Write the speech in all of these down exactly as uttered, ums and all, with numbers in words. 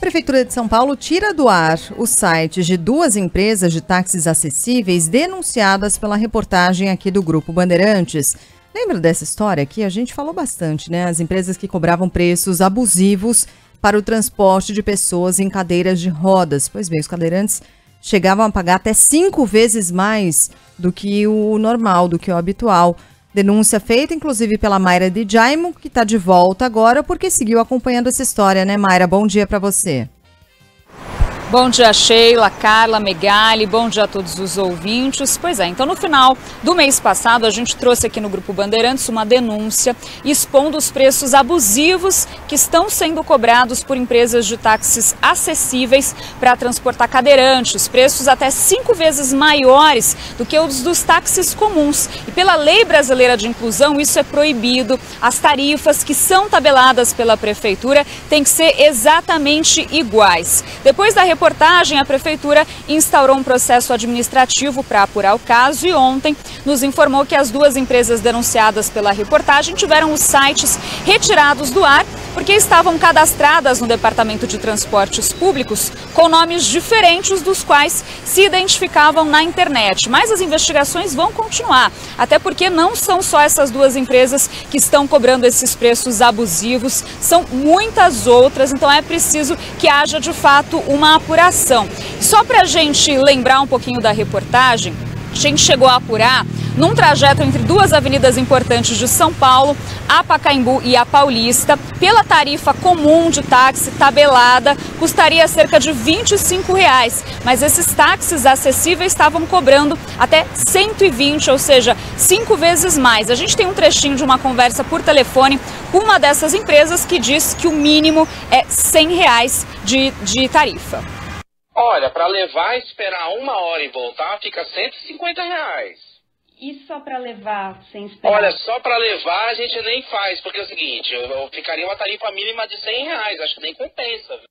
Prefeitura de São Paulo tira do ar os sites de duas empresas de táxis acessíveis denunciadas pela reportagem aqui do Grupo Bandeirantes. Lembra dessa história aqui? A gente falou bastante, né? As empresas que cobravam preços abusivos para o transporte de pessoas em cadeiras de rodas. Pois bem, os cadeirantes chegavam a pagar até cinco vezes mais do que o normal, do que o habitual. Denúncia feita, inclusive, pela Mayra de Jaimo, que está de volta agora, porque seguiu acompanhando essa história, né, Mayra? Bom dia para você. Bom dia, Sheila, Carla, Megali, bom dia a todos os ouvintes. Pois é, então no final do mês passado a gente trouxe aqui no Grupo Bandeirantes uma denúncia expondo os preços abusivos que estão sendo cobrados por empresas de táxis acessíveis para transportar cadeirantes, preços até cinco vezes maiores do que os dos táxis comuns. E pela Lei Brasileira de Inclusão isso é proibido. As tarifas que são tabeladas pela Prefeitura têm que ser exatamente iguais. Depois da reportagem, a Prefeitura instaurou um processo administrativo para apurar o caso e ontem nos informou que as duas empresas denunciadas pela reportagem tiveram os sites retirados do ar porque estavam cadastradas no Departamento de Transportes Públicos com nomes diferentes dos quais se identificavam na internet. Mas as investigações vão continuar, até porque não são só essas duas empresas que estão cobrando esses preços abusivos, são muitas outras, então é preciso que haja de fato uma apuração. Só para a gente lembrar um pouquinho da reportagem, a gente chegou a apurar num trajeto entre duas avenidas importantes de São Paulo, a Pacaembu e a Paulista, pela tarifa comum de táxi tabelada, custaria cerca de vinte e cinco reais, mas esses táxis acessíveis estavam cobrando até cento e vinte, ou seja, cinco vezes mais. A gente tem um trechinho de uma conversa por telefone com uma dessas empresas que diz que o mínimo é cem reais de, de tarifa. Olha, para levar, esperar uma hora e voltar, fica cento e cinquenta reais. E só para levar, sem esperar? Olha, só para levar a gente nem faz, porque é o seguinte, eu, eu ficaria uma tarifa mínima de cem reais, acho que nem compensa.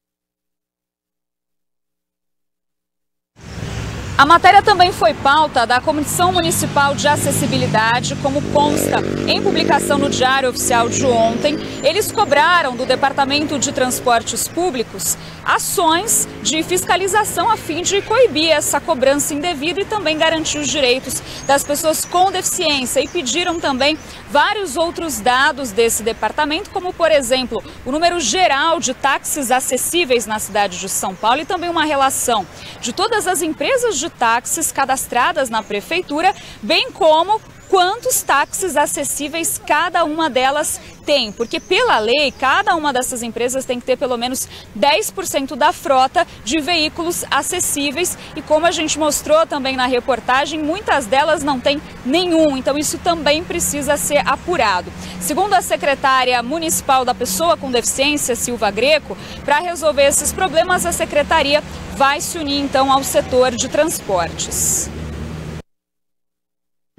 A matéria também foi pauta da Comissão Municipal de Acessibilidade, como consta em publicação no Diário Oficial de ontem. Eles cobraram do Departamento de Transportes Públicos ações de fiscalização a fim de coibir essa cobrança indevida e também garantir os direitos das pessoas com deficiência. E pediram também vários outros dados desse departamento, como, por exemplo, o número geral de táxis acessíveis na cidade de São Paulo e também uma relação de todas as empresas de táxis cadastradas na prefeitura, bem como quantos táxis acessíveis cada uma delas tem, porque pela lei, cada uma dessas empresas tem que ter pelo menos dez por cento da frota de veículos acessíveis e, como a gente mostrou também na reportagem, muitas delas não têm nenhum, então isso também precisa ser apurado. Segundo a secretária municipal da Pessoa com Deficiência, Silva Greco, para resolver esses problemas, a secretaria vai se unir então ao setor de transportes.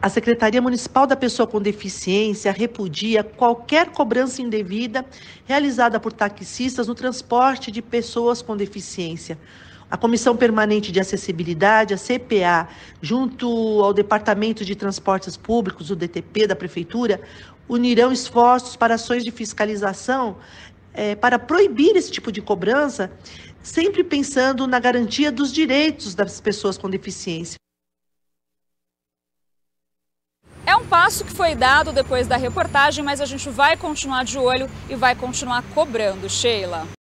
A Secretaria Municipal da Pessoa com Deficiência repudia qualquer cobrança indevida realizada por taxistas no transporte de pessoas com deficiência. A Comissão Permanente de Acessibilidade, a C P A, junto ao Departamento de Transportes Públicos, o D T P da Prefeitura, unirão esforços para ações de fiscalização é, para proibir esse tipo de cobrança, sempre pensando na garantia dos direitos das pessoas com deficiência. É um passo que foi dado depois da reportagem, mas a gente vai continuar de olho e vai continuar cobrando, Sheila.